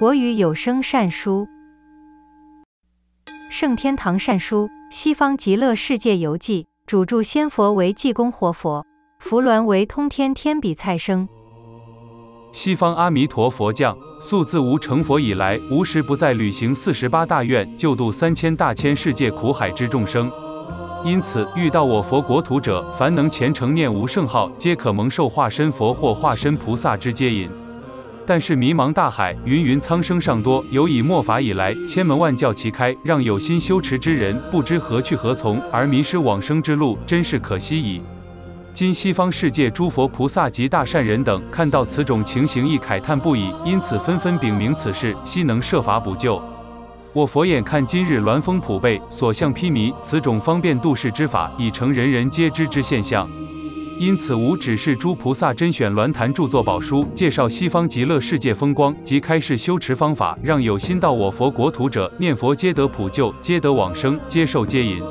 国语有声善书。圣天堂善书，西方极乐世界游记，主著仙佛为济公活佛，佛鸾为通天天比蔡生。西方阿弥陀佛将，素自无成佛以来，无时不在履行48大愿，救度3000大千世界苦海之众生。因此，遇到我佛国土者，凡能虔诚念无圣号，皆可蒙受化身佛或化身菩萨之接引。 但是迷茫大海，芸芸苍生尚多。有以末法以来，千门万教齐开，让有心修持之人不知何去何从，而迷失往生之路，真是可惜矣。今西方世界诸佛菩萨及大善人等看到此种情形，亦慨叹不已，因此纷纷禀明此事，希能设法补救。我佛眼看今日鸾峰普被，所向披靡，此种方便度世之法，已成人人皆知之现象。 因此，吾指示诸菩萨甄选鸾坛著作宝书，介绍西方极乐世界风光及开示修持方法，让有心到我佛国土者，念佛皆得普救，皆得往生，皆受接引。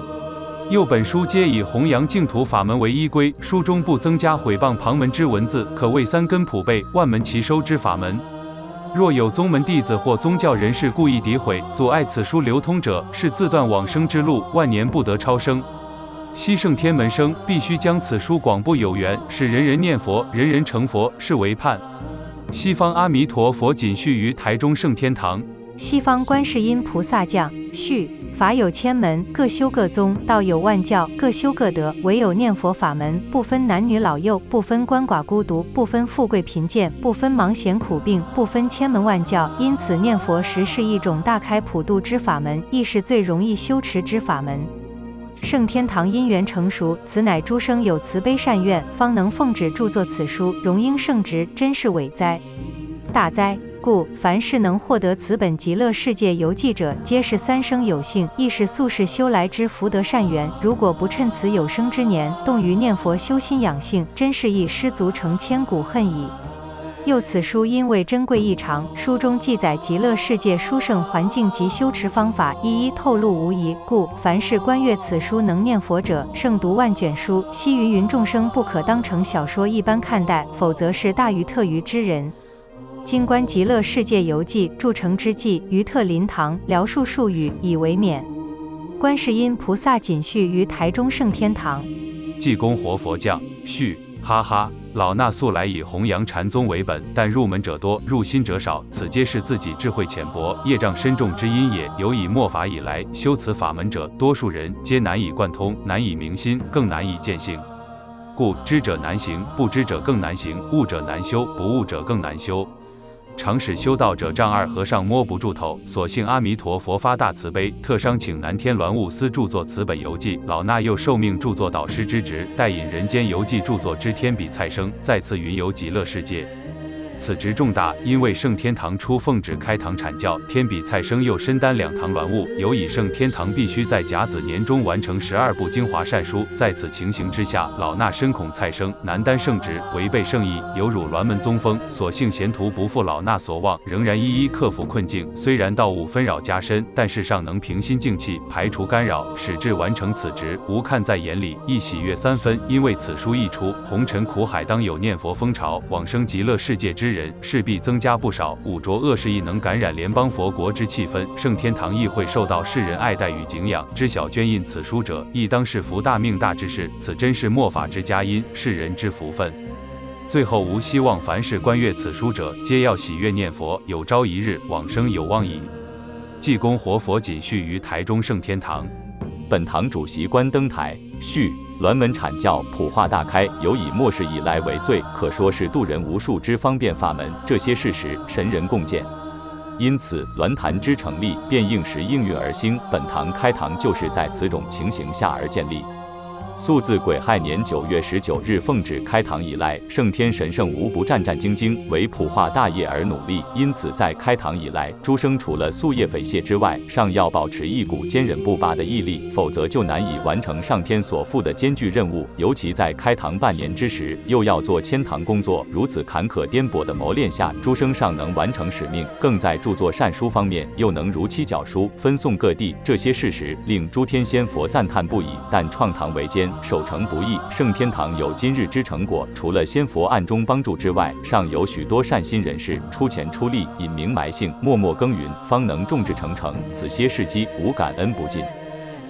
又本书皆以弘扬净土法门为依归，书中不增加毁谤旁门之文字，可谓三根普被，万门齐收之法门。若有宗门弟子或宗教人士故意诋毁、阻碍此书流通者，是自断往生之路，万年不得超生。 西圣天门生必须将此书广布有缘，使人人念佛，人人成佛，是为盼。西方阿弥陀佛仅续于台中圣天堂。西方观世音菩萨降续法有千门，各修各宗；道有万教，各修各德。唯有念佛法门，不分男女老幼，不分鳏寡孤独，不分富贵贫贱，不分忙闲苦病，不分千门万教。因此，念佛时是一种大开普度之法门，亦是最容易修持之法门。 圣天堂因缘成熟，此乃诸生有慈悲善愿，方能奉旨著作此书，荣膺圣职，真是伟哉！大哉！故凡是能获得此本极乐世界游记者，皆是三生有幸，亦是宿世修来之福德善缘。如果不趁此有生之年，动于念佛修心养性，真是一失足成千古恨矣。 又此书因为珍贵异常，书中记载极乐世界殊胜环境及修持方法，一一透露无遗。故凡是观阅此书能念佛者，胜读万卷书。悉芸芸众生不可当成小说一般看待，否则是大愚特愚之人。今观极乐世界游记著成之际，于特林堂聊述数语，以为勉。观世音菩萨谨续于台中圣天堂。济公活佛降续，哈哈。 老衲素来以弘扬禅宗为本，但入门者多，入心者少，此皆是自己智慧浅薄、业障深重之因也。有以末法以来，修此法门者，多数人皆难以贯通，难以明心，更难以见性。故知者难行，不知者更难行；悟者难修，不悟者更难修。常使修道者丈二和尚摸不住头。所幸阿弥陀佛发大慈悲，特商请南天鸾悟司著作此本游记。老衲又受命著作导师之职，代引人间游记著作之天比蔡生，再次云游极乐世界。此职重大，因为圣天堂初奉旨开堂阐教，天比蔡生又身担两堂鸾悟，尤以圣天堂必须在甲子年中完成12部精华善书。在此情形之下，老衲深恐蔡生难担圣职，违背圣意，有辱鸾门宗风。所幸贤徒不负老衲所望，仍然一一克服困境。虽然道务纷扰加深，但事尚能平心静气，排除干扰，矢志完成此职。吾看在眼里，亦喜悦三分。因为此书一出，红尘苦海当有念佛风潮，往生极乐世界之 人势必增加不少，五浊恶世亦能感染联邦佛国之气氛，圣天堂亦会受到世人爱戴与敬仰。知晓捐印此书者，亦当是福大命大之事，此真是末法之佳音，世人之福分。最后，吾希望凡是观阅此书者，皆要喜悦念佛，有朝一日往生有望矣。济公活佛谨续于台中圣天堂，本堂主席关登台续。 鸾门阐教普化大开，尤以末世以来为最，可说是度人无数之方便法门。这些事实，神人共见。因此，鸾坛之成立便应时应运而兴。本堂开堂就是在此种情形下而建立。素自癸亥年9月19日奉旨开堂以来，圣天神圣无不战战兢兢，为普化大业而努力。因此，在开堂以来，诸生除了夙夜匪懈之外，尚要保持一股坚韧不拔的毅力，否则就难以完成上天所赋的艰巨任务。尤其在开堂半年之时，又要做迁堂工作，如此坎坷颠簸的磨练下，诸生尚能完成使命，更在著作善书方面又能如期缴书，分送各地。这些事实令诸天仙佛赞叹不已。但创堂维艰。人守成不易。圣天堂有今日之成果，除了仙佛暗中帮助之外，尚有许多善心人士出钱出力，隐名埋姓，默默耕耘，方能众志成城。此些事迹，无感恩不尽。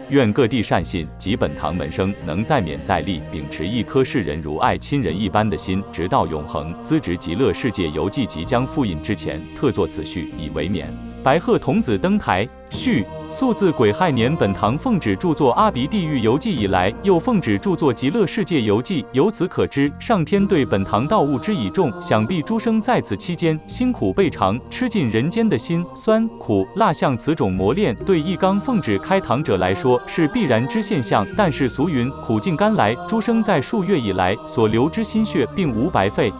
愿各地善信及本堂门生能再勉再力，秉持一颗视人如爱亲人一般的心，直到永恒。资质极乐世界游记即将复印之前，特作此序以为勉。白鹤童子登台序，素自癸亥年本堂奉旨著作《阿鼻地狱游记》以来，又奉旨著作《极乐世界游记》，由此可知，上天对本堂道务之倚重，想必诸生在此期间辛苦备尝，吃尽人间的辛酸苦辣，像此种磨练，对一刚奉旨开堂者来说是必然之现象。但是俗云苦尽甘来，诸生在数月以来所流之心血，并无白费，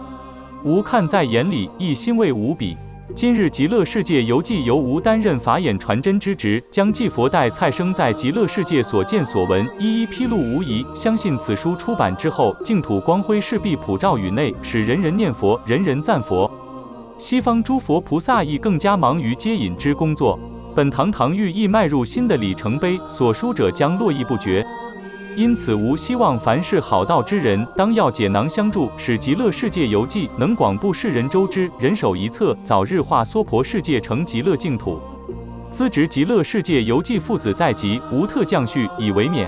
吾看在眼里，亦欣慰无比。 今日极乐世界游记由吾担任法眼传真之职，将济佛代蔡生在极乐世界所见所闻一一披露无遗。相信此书出版之后，净土光辉势必普照宇内，使人人念佛，人人赞佛。西方诸佛菩萨亦更加忙于接引之工作。本堂堂域亦迈入新的里程碑，所书者将络绎不绝。 因此，吾希望凡是好道之人，当要解囊相助，使极乐世界游记能广布世人周知，人手一册，早日化娑婆世界成极乐净土。兹值极乐世界游记父子在即，吾特降序以为勉。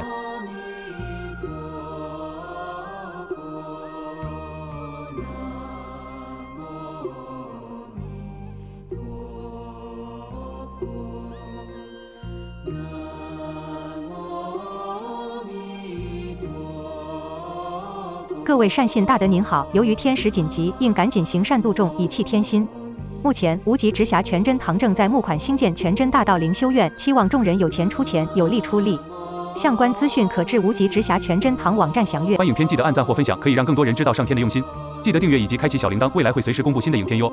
各位善信大德您好，由于天时紧急，应赶紧行善度众，以契天心。目前，无极直辖全真堂正在募款兴建全真大道灵修院，期望众人有钱出钱，有力出力。相关资讯可至无极直辖全真堂网站详阅。欢迎影片记得按赞或分享，可以让更多人知道上天的用心。记得订阅以及开启小铃铛，未来会随时公布新的影片哟。